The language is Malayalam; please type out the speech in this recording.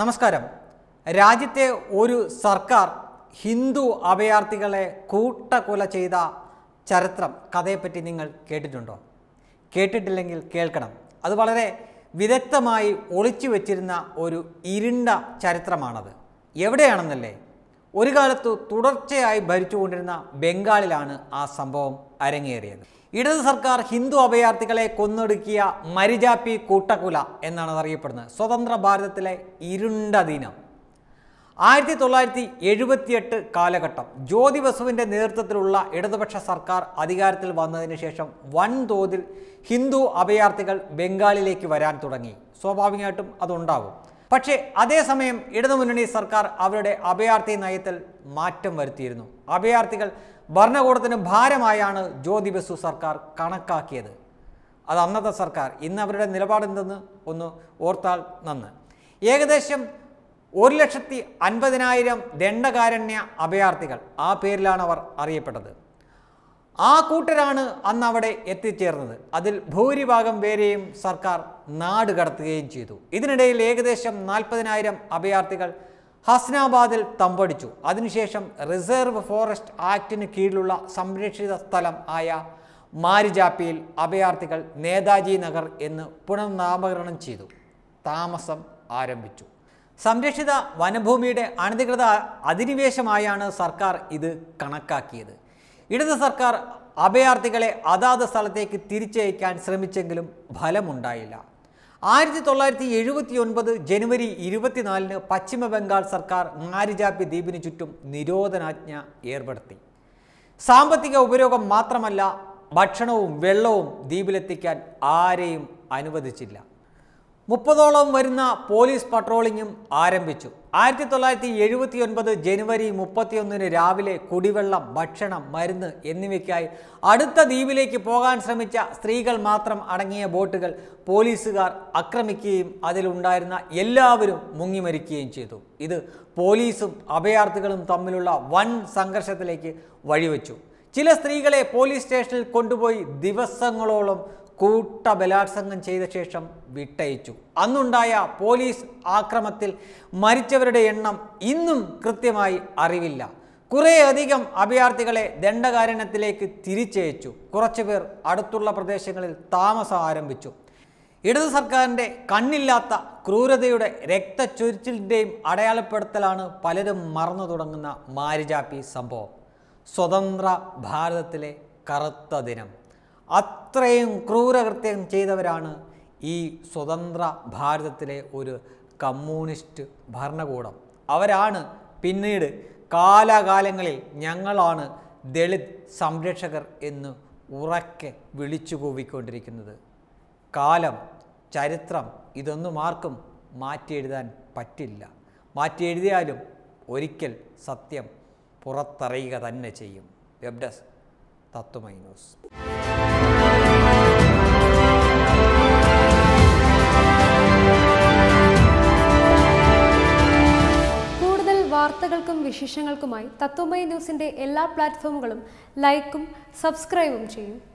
നമസ്കാരം. രാജ്യത്തെ ഒരു സർക്കാർ ഹിന്ദു അഭയാർത്ഥികളെ കൂട്ടക്കൊല ചെയ്ത ചരിത്രം കഥയെപ്പറ്റി നിങ്ങൾ കേട്ടിട്ടുണ്ടോ? കേട്ടിട്ടില്ലെങ്കിൽ കേൾക്കണം. അത് വളരെ വിദഗ്ധമായി ഒളിച്ചു വെച്ചിരുന്ന ഒരു ഇരുണ്ട ചരിത്രമാണത്. എവിടെയാണെന്നല്ലേ, ഒരു കാലത്ത് തുടർച്ചയായി ഭരിച്ചുകൊണ്ടിരുന്ന ബംഗാളിലാണ് ആ സംഭവം അരങ്ങേറിയത്. ഇടത് സർക്കാർ ഹിന്ദു അഭയാർത്ഥികളെ കൊന്നൊടുക്കിയ മരിജാപ്പി കൂട്ടക്കൊല എന്നാണ് അറിയപ്പെടുന്നത്. സ്വതന്ത്ര ഭാരതത്തിലെ ഇരുണ്ട ദിനം 1978 കാലഘട്ടം. ജ്യോതി ബസുവിൻ്റെ നേതൃത്വത്തിലുള്ള ഇടതുപക്ഷ സർക്കാർ അധികാരത്തിൽ വന്നതിന് ശേഷം വൻതോതിൽ ഹിന്ദു അഭയാർത്ഥികൾ ബംഗാളിലേക്ക് വരാൻ തുടങ്ങി. സ്വാഭാവികമായിട്ടും അതുണ്ടാകും. പക്ഷേ അതേസമയം ഇടതുമുന്നണി സർക്കാർ അവരുടെ അഭയാർത്ഥി നയത്തിൽ മാറ്റം വരുത്തിയിരുന്നു. അഭയാർത്ഥികൾ ഭരണകൂടത്തിന് ഭാരമായാണ് ജ്യോതി ബസു സർക്കാർ കണക്കാക്കിയത്. അത് അന്നത്തെ സർക്കാർ. ഇന്ന് അവരുടെ നിലപാടെന്തെന്ന് ഒന്ന് ഓർത്താൽ നന്ന്. ഏകദേശം 1,50,000 ദണ്ഡകാരണ്യ അഭയാർത്ഥികൾ, ആ പേരിലാണ് അവർ അറിയപ്പെട്ടത്. ആ കൂട്ടരാണ് അന്ന് അവിടെ എത്തിച്ചേർന്നത്. അതിൽ ഭൂരിഭാഗം പേരെയും സർക്കാർ നാട് കടത്തുകയും ചെയ്തു. ഇതിനിടയിൽ ഏകദേശം 40,000 അഭയാർത്ഥികൾ ഹസ്നാബാദിൽ തമ്പടിച്ചു. അതിനുശേഷം റിസർവ് ഫോറസ്റ്റ് ആക്ടിന് കീഴിലുള്ള സംരക്ഷിത സ്ഥലം ആയ മാരിജാപ്പിയിൽ അഭയാർത്ഥികൾ നേതാജി നഗർ എന്ന് പുനർനാമകരണം ചെയ്തു താമസം ആരംഭിച്ചു. സംരക്ഷിത വനഭൂമിയുടെ അനധികൃത അധിനിവേശമായാണ് സർക്കാർ ഇത് കണക്കാക്കിയത്. ഇടത് സർക്കാർ അഭയാർത്ഥികളെ അതാത് സ്ഥലത്തേക്ക് തിരിച്ചയക്കാൻ ശ്രമിച്ചെങ്കിലും ഫലമുണ്ടായില്ല. 1979 ജനുവരി 24-ന് പശ്ചിമബംഗാൾ സർക്കാർ മാരിജാപ്പി ദ്വീപിന് ചുറ്റും നിരോധനാജ്ഞ ഏർപ്പെടുത്തി. സാമ്പത്തിക ഉപരോഗം മാത്രമല്ല, ഭക്ഷണവും വെള്ളവും ദ്വീപിലെത്തിക്കാൻ ആരെയും അനുവദിച്ചില്ല. 30ഓളം വരുന്ന പോലീസ് പട്രോളിങ്ങും ആരംഭിച്ചു. 1979 ജനുവരി 31-ന് രാവിലെ കുടിവെള്ളം, ഭക്ഷണം, മരുന്ന് എന്നിവയ്ക്കായി അടുത്ത ദ്വീപിലേക്ക് പോകാൻ ശ്രമിച്ച സ്ത്രീകൾ മാത്രം അടങ്ങിയ ബോട്ടുകൾ പോലീസുകാർ ആക്രമിക്കുകയും അതിലുണ്ടായിരുന്ന എല്ലാവരും മുങ്ങിമരിക്കുകയും ചെയ്തു. ഇത് പോലീസും അഭയാർത്ഥികളും തമ്മിലുള്ള വൻ സംഘർഷത്തിലേക്ക് വഴിവെച്ചു. ചില സ്ത്രീകളെ പോലീസ് സ്റ്റേഷനിൽ കൊണ്ടുപോയി ദിവസങ്ങളോളം കൂട്ട ബലാത്സംഗം ചെയ്ത ശേഷം വിട്ടയച്ചു. അന്നുണ്ടായ പോലീസ് ആക്രമണത്തിൽ മരിച്ചവരുടെ എണ്ണം ഇന്നും കൃത്യമായി അറിവില്ല. കുറേയധികം അഭയാർത്ഥികളെ ദണ്ഡകാരണ്യത്തിലേക്ക് തിരിച്ചയച്ചു. കുറച്ചുപേർ അടുത്തുള്ള പ്രദേശങ്ങളിൽ താമസം ആരംഭിച്ചു. ഇടതു സർക്കാരിൻ്റെ കണ്ണില്ലാത്ത ക്രൂരതയുടെ, രക്തച്ചൊരിച്ചിലിൻ്റെയും അടയാളപ്പെടുത്തലാണ് പലരും മറന്നു തുടങ്ങുന്ന മാരിജാപ്പി സംഭവം. സ്വതന്ത്ര ഭാരതത്തിലെ കറുത്ത ദിനം. അത്രയും ക്രൂരകൃത്യം ചെയ്തവരാണ് ഈ സ്വതന്ത്ര ഭാരതത്തിലെ ഒരു കമ്മ്യൂണിസ്റ്റ് ഭരണകൂടം. അവരാണ് പിന്നീട് കാലാകാലങ്ങളിൽ ഞങ്ങളാണ് ദളിത് സംരക്ഷകർ എന്ന് ഉറക്കെ വിളിച്ചു കൂവിക്കൊണ്ടിരിക്കുന്നത്. കാലം, ചരിത്രം, ഇതൊന്നും ആർക്കും മാറ്റിയെഴുതാൻ പറ്റില്ല. മാറ്റിയെഴുതിയാലും ഒരിക്കൽ സത്യം പുറത്തറിയുക തന്നെ ചെയ്യും. Web desk Tatwamayi news. വാർത്തകൾക്കും വിശേഷങ്ങൾക്കുമായി തത്വമൈ ന്യൂസിൻ്റെ എല്ലാ പ്ലാറ്റ്ഫോമുകളും ലൈക്കും സബ്സ്ക്രൈബും ചെയ്യും.